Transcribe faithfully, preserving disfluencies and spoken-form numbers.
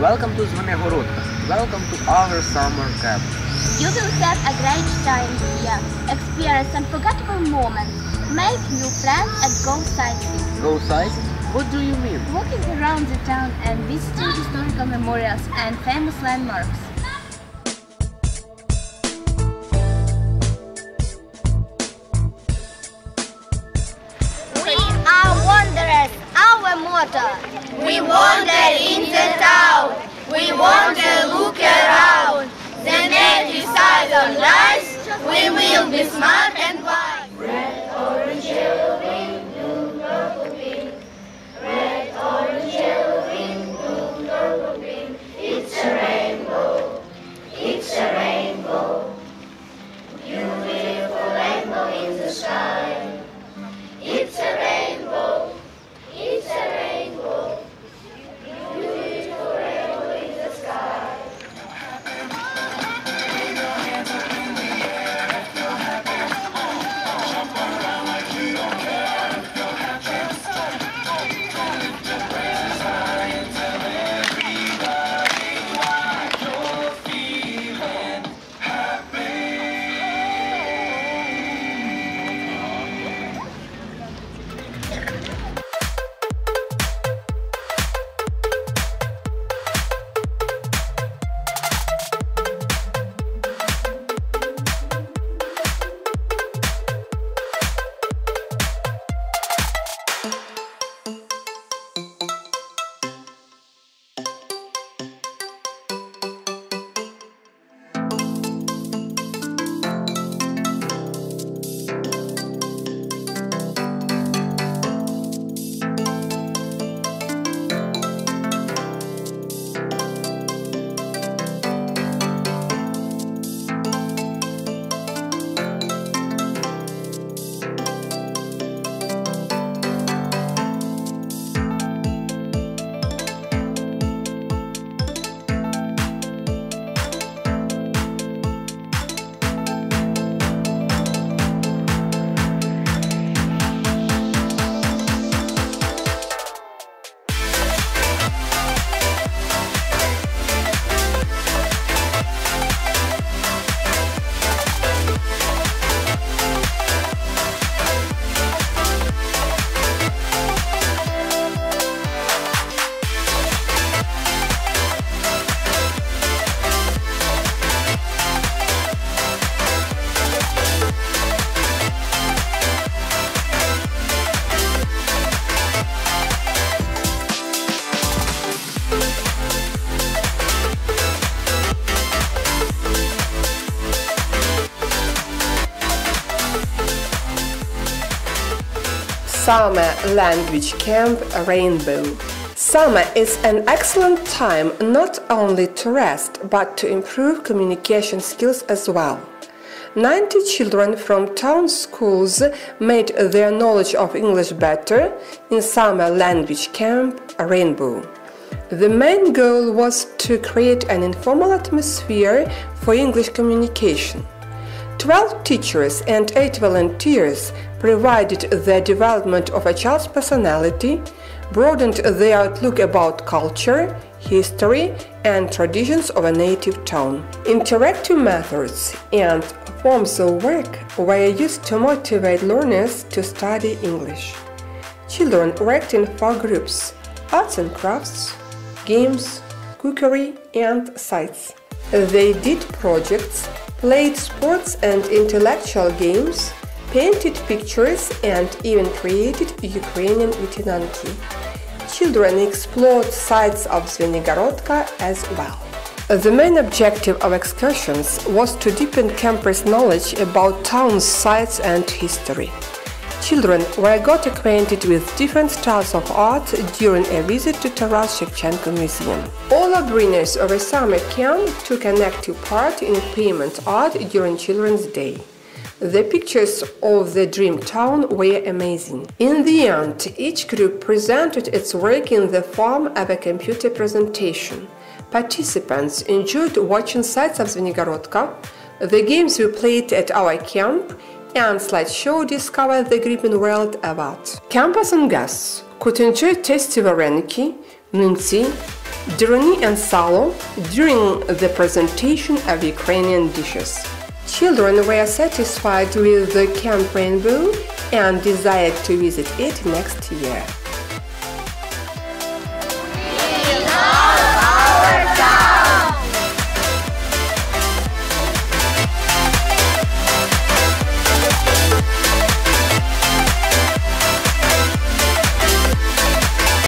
Welcome to Zvenigorod. Welcome to our summer camp. You will have a great time here, experience unforgettable moments, make new friends and go sightseeing. Go sightseeing? What do you mean? Walking around the town and visiting historical memorials and famous landmarks. We are wanderers, our motto. We wander in the town. We want to look around, then they decide on lies, we will be smart and wise. Red, orange, yellow, green, blue, purple, pink. Red, orange, yellow, green, blue, purple, pink. It's a rainbow, it's a rainbow. Beautiful rainbow in the sky. It's a rainbow, it's a rainbow. Summer Language Camp Rainbow. Summer is an excellent time not only to rest, but to improve communication skills as well. ninety children from town schools made their knowledge of English better in Summer Language Camp Rainbow. The main goal was to create an informal atmosphere for English communication. twelve teachers and eight volunteers provided the development of a child's personality, broadened their outlook about culture, history and traditions of a native town. Interactive methods and forms of work were used to motivate learners to study English. Children worked in four groups: arts and crafts, games, cookery and sites. They did projects, played sports and intellectual games, painted pictures and even created Ukrainian Vitinanki. Children explored sites of Zvenigorod as well. The main objective of excursions was to deepen campers' knowledge about town's sites and history. Children were got acquainted with different styles of art during a visit to Taras Shevchenko Museum. All breadwinners of a summer camp took an active part in payment art during Children's Day. The pictures of the dream town were amazing. In the end, each group presented its work in the form of a computer presentation. Participants enjoyed watching sights of Zvenigorod, the games we played at our camp, and slideshow discovered the gripping world of art. Campers and guests could enjoy tasty vareniki, mncy, droni and salo during the presentation of Ukrainian dishes. Children were satisfied with the Camp Rainbow and desired to visit it next year.